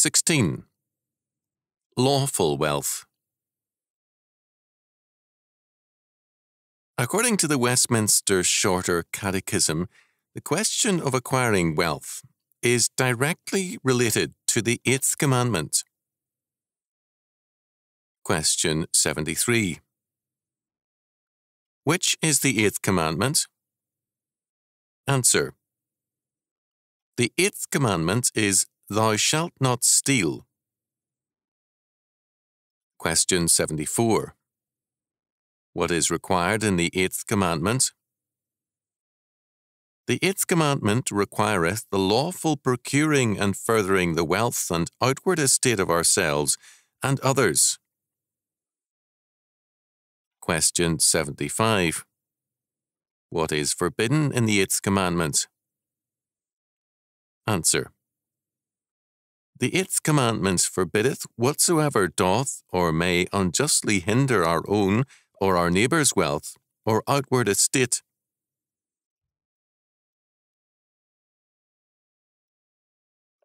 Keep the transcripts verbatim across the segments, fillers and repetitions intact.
sixteen. Lawful wealth. According to the Westminster Shorter Catechism, the question of acquiring wealth is directly related to the Eighth Commandment. Question seventy-three. Which is the Eighth Commandment? Answer. The Eighth Commandment is, Thou shalt not steal. Question seventy-four. What is required in the Eighth Commandment? The Eighth Commandment requireth the lawful procuring and furthering the wealth and outward estate of ourselves and others. Question seventy-five. What is forbidden in the Eighth Commandment? Answer. The Eighth Commandment forbiddeth whatsoever doth or may unjustly hinder our own or our neighbour's wealth or outward estate.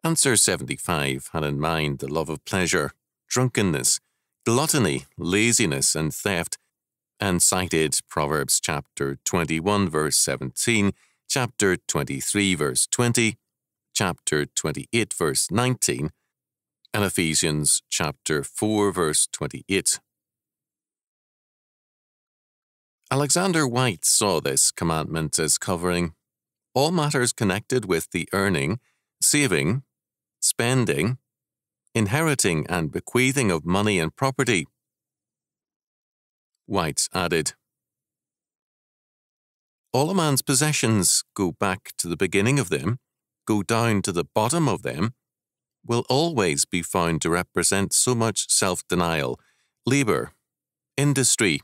Answer seventy-five had in mind the love of pleasure, drunkenness, gluttony, laziness, and theft, and cited Proverbs chapter twenty-one, verse seventeen, chapter twenty-three, verse twenty, chapter twenty-eight, verse nineteen, and Ephesians chapter four, verse twenty-eight. Alexander White saw this commandment as covering all matters connected with the earning, saving, spending, inheriting and bequeathing of money and property. White added, all a man's possessions go back to the beginning of them, go down to the bottom of them, will always be found to represent so much self-denial, labour, industry.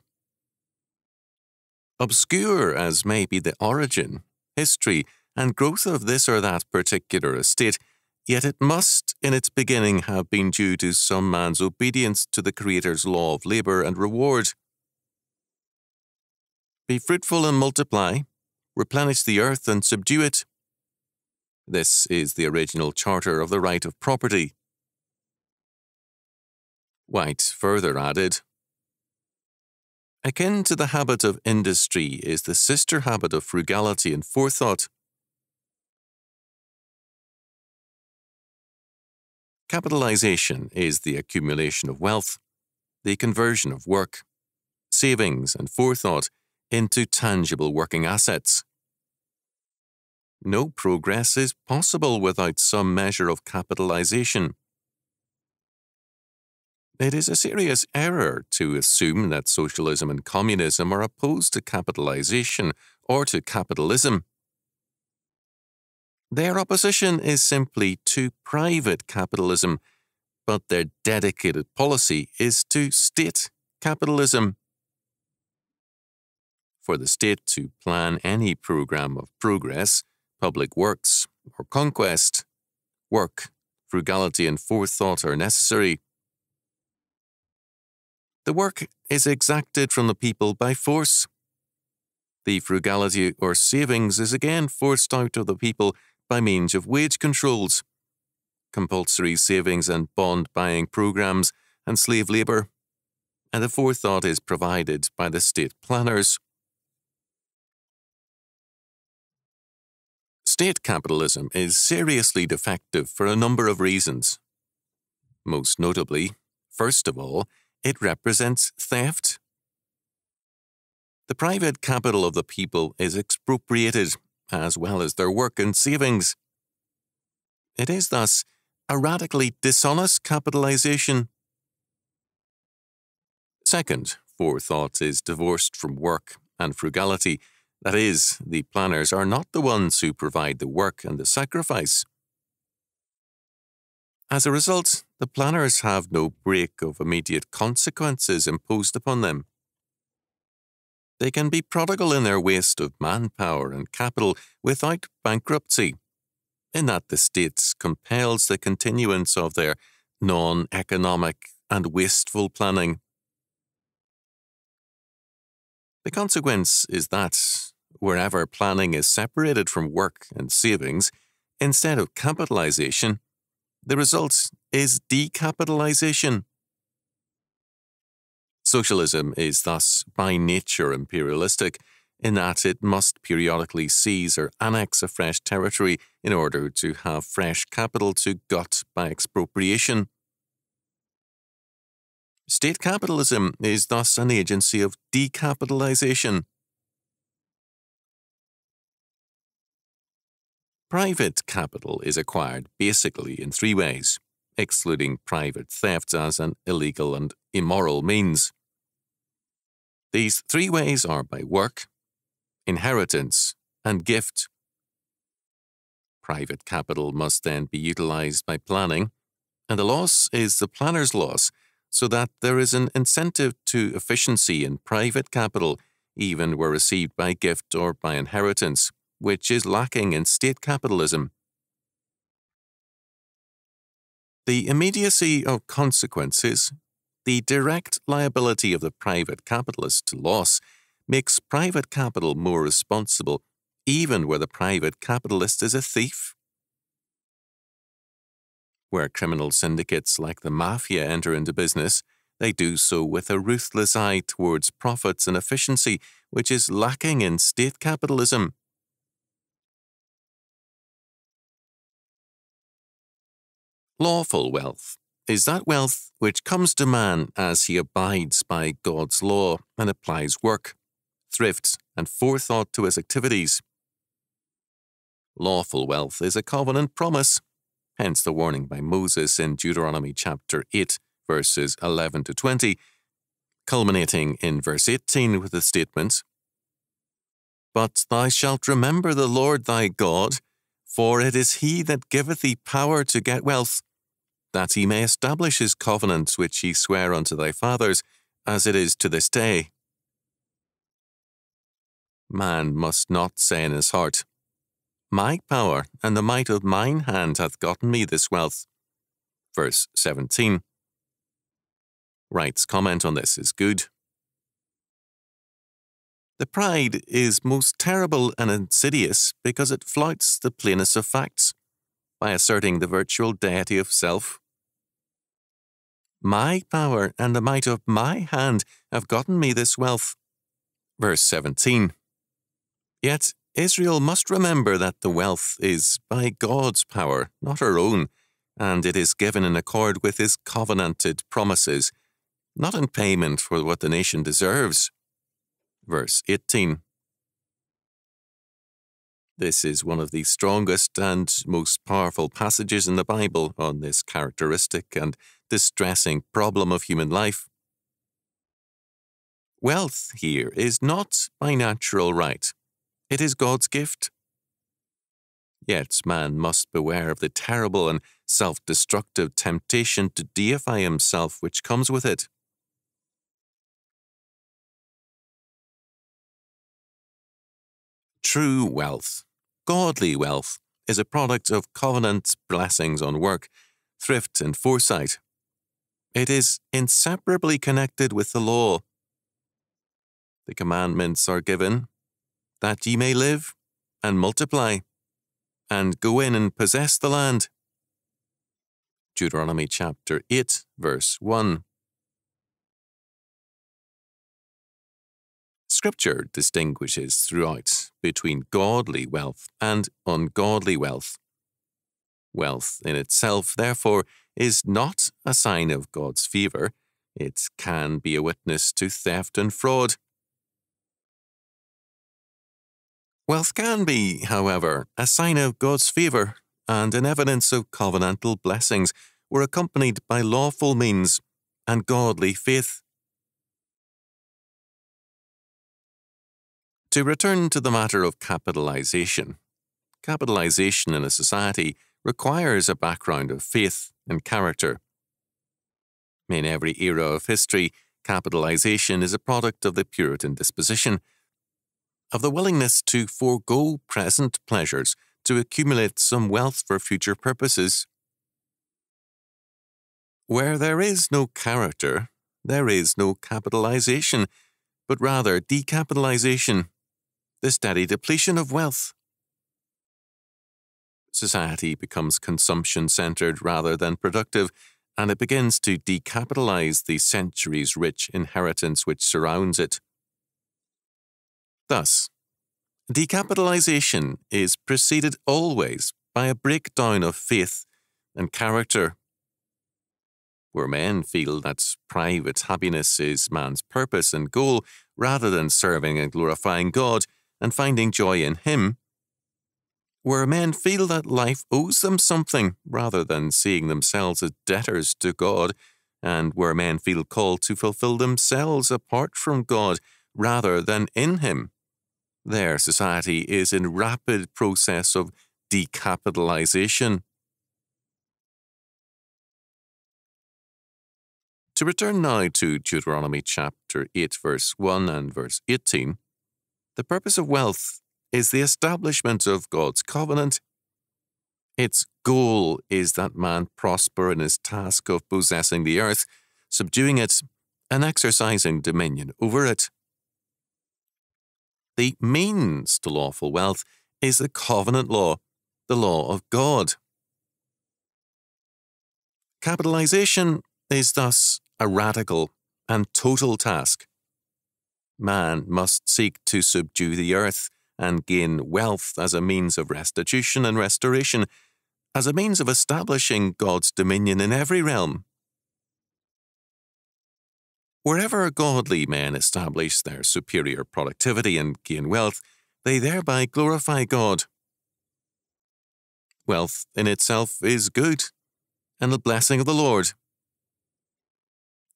Obscure as may be the origin, history, and growth of this or that particular estate, yet it must in its beginning have been due to some man's obedience to the Creator's law of labour and reward. Be fruitful and multiply, replenish the earth and subdue it. This is the original charter of the right of property. White further added, akin to the habit of industry is the sister habit of frugality and forethought. Capitalization is the accumulation of wealth, the conversion of work, savings and forethought into tangible working assets. No progress is possible without some measure of capitalization. It is a serious error to assume that socialism and communism are opposed to capitalization or to capitalism. Their opposition is simply to private capitalism, but their dedicated policy is to state capitalism. For the state to plan any program of progress, public works, or conquest, work, frugality and forethought are necessary. The work is exacted from the people by force. The frugality or savings is again forced out of the people by means of wage controls, compulsory savings and bond-buying programs, and slave labour, and the forethought is provided by the state planners. State capitalism is seriously defective for a number of reasons. Most notably, first of all, it represents theft. The private capital of the people is expropriated, as well as their work and savings. It is thus a radically dishonest capitalization. Second, forethought is divorced from work and frugality. That is, the planners are not the ones who provide the work and the sacrifice. As a result, the planners have no break of immediate consequences imposed upon them. They can be prodigal in their waste of manpower and capital without bankruptcy, in that the state compels the continuance of their non-economic and wasteful planning. The consequence is that, wherever planning is separated from work and savings, instead of capitalization, The result is decapitalization. Socialism is thus by nature imperialistic, in that it must periodically seize or annex a fresh territory in order to have fresh capital to gut by expropriation. State capitalism is thus an agency of decapitalization. Private capital is acquired basically in three ways, excluding private theft as an illegal and immoral means. These three ways are by work, inheritance, and gift. Private capital must then be utilised by planning, and the loss is the planner's loss, so that there is an incentive to efficiency in private capital, even where received by gift or by inheritance, which is lacking in state capitalism. The immediacy of consequences, the direct liability of the private capitalist to loss, makes private capital more responsible, even where the private capitalist is a thief. Where criminal syndicates like the mafia enter into business, they do so with a ruthless eye towards profits and efficiency, which is lacking in state capitalism. Lawful wealth is that wealth which comes to man as he abides by God's law and applies work, thrift, and forethought to his activities. Lawful wealth is a covenant promise, hence the warning by Moses in Deuteronomy chapter eight, verses eleven to twenty, culminating in verse eighteen with the statement, "But thou shalt remember the Lord thy God, for it is he that giveth thee power to get wealth, that he may establish his covenant which he sware unto thy fathers, as it is to this day." Man must not say in his heart, "My power and the might of mine hand hath gotten me this wealth." Verse seventeen. Wright's comment on this is good. The pride is most terrible and insidious because it flouts the plainness of facts, by asserting the virtual deity of self. "My power and the might of my hand have gotten me this wealth." Verse seventeen. Yet Israel must remember that the wealth is by God's power, not her own, and it is given in accord with his covenanted promises, not in payment for what the nation deserves. Verse eighteen. This is one of the strongest and most powerful passages in the Bible on this characteristic and distressing problem of human life. Wealth here is not by natural right. It is God's gift. Yet man must beware of the terrible and self-destructive temptation to deify himself which comes with it. True wealth, godly wealth, is a product of covenant blessings on work, thrift, and foresight. It is inseparably connected with the law. The commandments are given that ye may live and multiply and go in and possess the land. Deuteronomy chapter eight, verse one. Scripture distinguishes throughout between godly wealth and ungodly wealth. Wealth in itself, therefore, is not a sign of God's favour. It can be a witness to theft and fraud. Wealth can be, however, a sign of God's favour and an evidence of covenantal blessings were accompanied by lawful means and godly faith. To return to the matter of capitalization, capitalization in a society requires a background of faith and character. In every era of history, capitalization is a product of the Puritan disposition, of the willingness to forego present pleasures to accumulate some wealth for future purposes. Where there is no character, there is no capitalization, but rather decapitalization, the steady depletion of wealth. society becomes consumption-centered rather than productive, and it begins to decapitalize the centuries-rich inheritance which surrounds it. Thus, decapitalization is preceded always by a breakdown of faith and character. Where men feel that private happiness is man's purpose and goal rather than serving and glorifying God and finding joy in Him, where men feel that life owes them something rather than seeing themselves as debtors to God, and where men feel called to fulfill themselves apart from God rather than in Him, their society is in rapid process of decapitalization. To return now to Deuteronomy chapter eight, verse one and verse eighteen, the purpose of wealth is the establishment of God's covenant. Its goal is that man prosper in his task of possessing the earth, subduing it, and exercising dominion over it. The means to lawful wealth is the covenant law, the law of God. Capitalization is thus a radical and total task. Man must seek to subdue the earth and gain wealth as a means of restitution and restoration, as a means of establishing God's dominion in every realm. Wherever godly men establish their superior productivity and gain wealth, they thereby glorify God. Wealth in itself is good and the blessing of the Lord.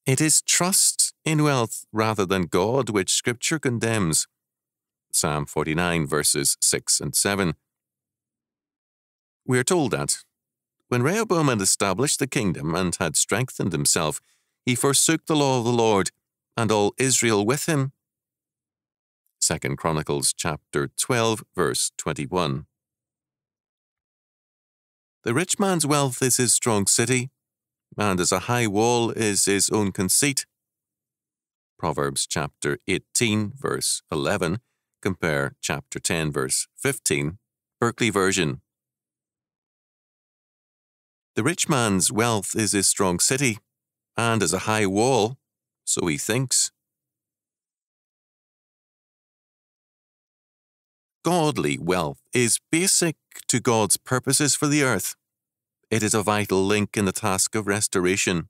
It is trust in wealth rather than God which Scripture condemns. Psalm forty-nine, verses six and seven. We are told that, when Rehoboam had established the kingdom and had strengthened himself, he forsook the law of the Lord, and all Israel with him. Second Chronicles chapter twelve, verse twenty-one. The rich man's wealth is his strong city, and as a high wall is his own conceit. Proverbs chapter eighteen, verse eleven. Compare chapter ten, verse fifteen, Berkeley version. The rich man's wealth is his strong city, and as a high wall, so he thinks. Godly wealth is basic to God's purposes for the earth. It is a vital link in the task of restoration.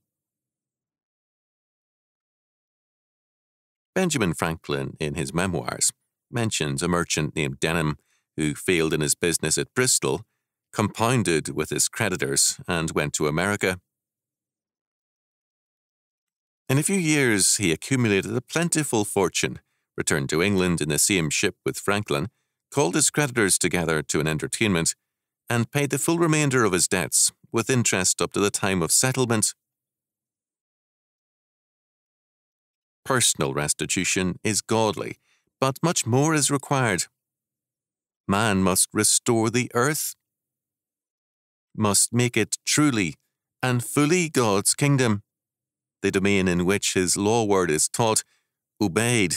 Benjamin Franklin, in his memoirs, mentions a merchant named Denham who failed in his business at Bristol, compounded with his creditors, and went to America. In a few years, he accumulated a plentiful fortune, returned to England in the same ship with Franklin, called his creditors together to an entertainment, and paid the full remainder of his debts, with interest up to the time of settlement. Personal restitution is godly, but much more is required. Man must restore the earth, must make it truly and fully God's kingdom, the domain in which His law word is taught, obeyed,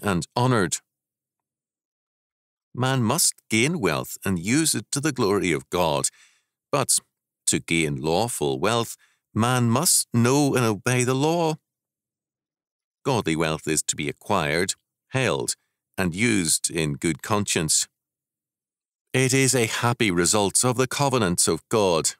and honoured. Man must gain wealth and use it to the glory of God. But to gain lawful wealth, man must know and obey the law. Godly wealth is to be acquired, held, and used in good conscience. It is a happy result of the covenants of God.